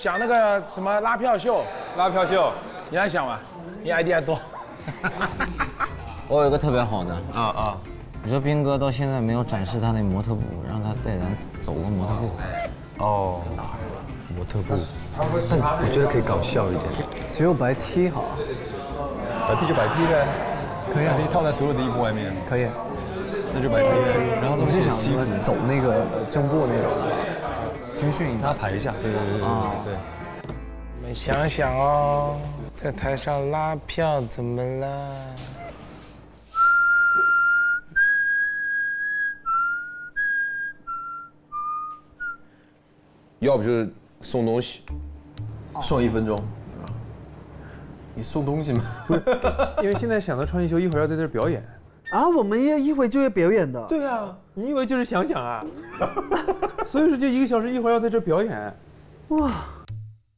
想那个什么拉票秀，你还想吗？你 idea 多。我有一个特别好的啊！你说斌哥到现在没有展示他那模特步，让他带咱走个模特步。哦，模特步，但我觉得可以搞笑一点。只有白 T 好，白 T 就白 T 呗，可以啊，套在所有的衣服外面。可以，那就白 T 呗。然后你是想说走那个正步那种？ 军训，他排一下，对。你们想想哦，在台上拉票怎么啦？要不就是送东西，送1分钟。你送东西吗？因为现在想到穿衣秀，一会儿要在这表演。 啊，我们一会就要表演的。对啊，你以为就是想想啊？所以说就1个小时，一会儿要在这表演。哇，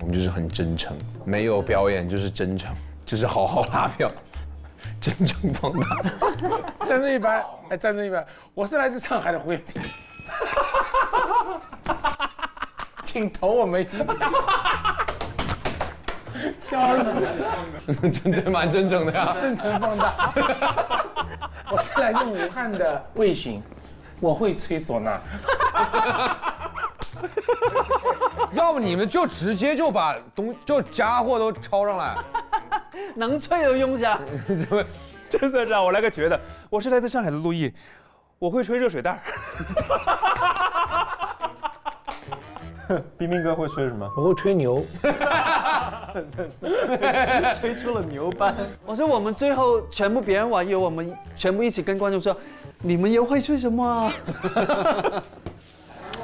我们就是很真诚，没有表演就是真诚，就是好好拉票，真诚放大。站这一排，哎，站这一排，我是来自上海的胡彦廷，请投我们1票。笑死！真蛮真诚的呀，真诚放大。我是来自武汉的魏巡，我会吹唢呐。要不你们就直接就把家伙都抄上来，能吹都用下。什么？真的这样？我来个绝的。我是来自上海的陆毅，我会吹热水袋。彬哥会吹什么？我会吹牛。 吹出了牛掰！我说我们最后全部别人玩，有我们全部一起跟观众说，你们又会吹什么、啊？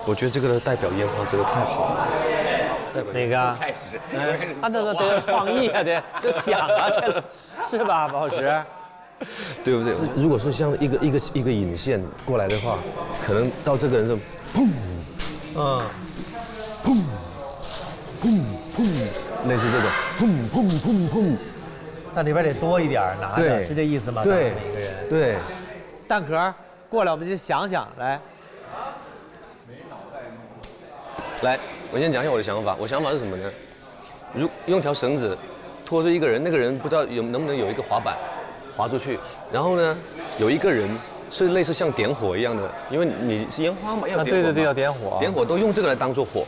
我觉得这个的代表烟花，这个太好了。哪个？开始，啊，对，有创意啊，对，都想啊，是吧，宝石？对不对？如果是像一个引线过来的话，可能到这个人是，砰，嗯，砰，砰，砰。 类似这种，砰砰砰砰，那里边得多一点拿的，是这意思吗？对，每个人。对，蛋壳过来，我们就想想来。来，我先讲一下我的想法。我想法是什么呢？用条绳子拖住一个人，那个人不知道能不能有一个滑板滑出去。然后呢，有一个人是类似像点火一样的，因为你是烟花嘛，要点火。对对对，要点火。点火都用这个来当做火。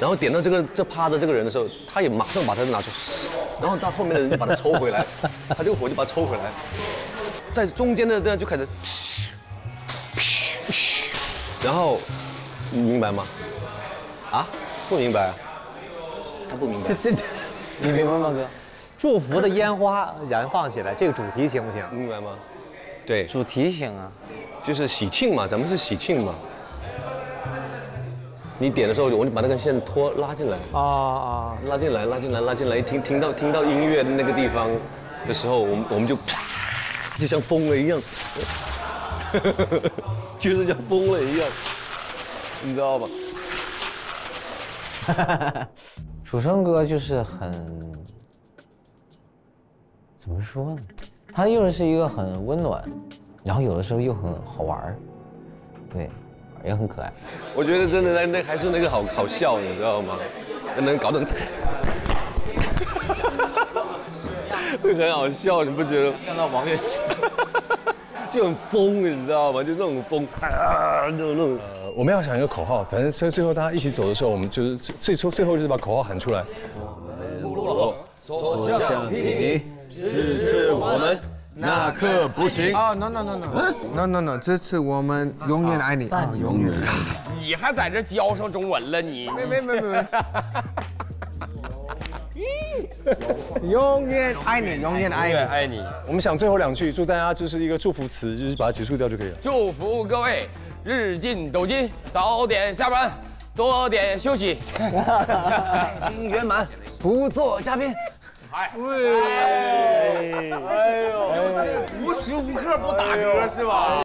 然后点到趴着这个人的时候，他也马上把他拿出，然后到后面的人就把他抽回来，他这个火就把他抽回来，在中间的这样就开始，然后你明白吗？啊，不明白，他不明白。这，你明白吗，哥？祝福的烟花燃放起来，这个主题行不行？明白吗？对，主题行啊，就是喜庆嘛，咱们是喜庆嘛。 你点的时候，我就把那根线拖拉进来啊，拉进来，听到音乐的那个地方的时候，我们就啪，就像疯了一样，就是像疯了一样，你知道吧？楚生哥就是很，怎么说呢？他又是一个很温暖，然后有的时候又很好玩，对。 也很可爱，我觉得真的那还是那个好笑，你知道吗？能搞懂，会很好笑，你不觉得？看到王源，就很疯，你知道吗？就这种疯，啊，就那种。我们要想一个口号，反正最后大家一起走的时候，我们就是最后就是把口号喊出来。我所向披靡，支持我们。 那刻不行啊 ！No， 这次我们永远爱你，永远。你还在这教上中文了你？没。永远爱你，永远爱你，爱你。我们想最后2句，祝大家就是一个祝福词，就是把它结束掉就可以了。祝福各位日进斗金，早点下班，多点休息，爱情圆满，不做嘉宾。 哎呦！无时无刻不打嗝是吧？